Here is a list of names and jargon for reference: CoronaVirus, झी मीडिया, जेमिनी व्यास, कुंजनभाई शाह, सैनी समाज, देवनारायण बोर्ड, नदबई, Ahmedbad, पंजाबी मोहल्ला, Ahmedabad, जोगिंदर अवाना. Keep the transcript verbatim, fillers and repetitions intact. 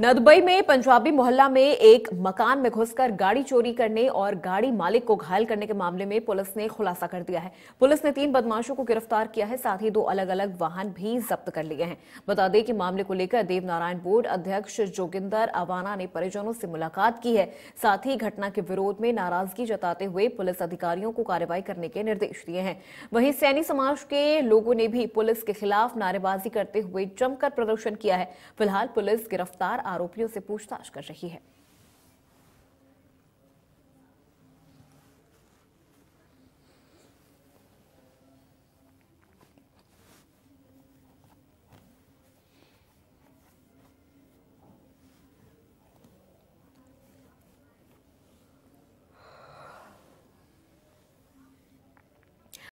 नदबई में पंजाबी मोहल्ला में एक मकान में घुसकर गाड़ी चोरी करने और गाड़ी मालिक को घायल करने के मामले में पुलिस ने खुलासा कर दिया है। पुलिस ने तीन बदमाशों को गिरफ्तार किया है, साथ ही दो अलग अलग वाहन भी जब्त कर लिए हैं। बता दें कि मामले को लेकर देवनारायण बोर्ड अध्यक्ष जोगिंदर अवाना ने परिजनों से मुलाकात की है, साथ ही घटना के विरोध में नाराजगी जताते हुए पुलिस अधिकारियों को कार्रवाई करने के निर्देश दिए हैं। वहीं सैनी समाज के लोगों ने भी पुलिस के खिलाफ नारेबाजी करते हुए जमकर प्रदर्शन किया है। फिलहाल पुलिस गिरफ्तार आरोपियों से पूछताछ कर रही है।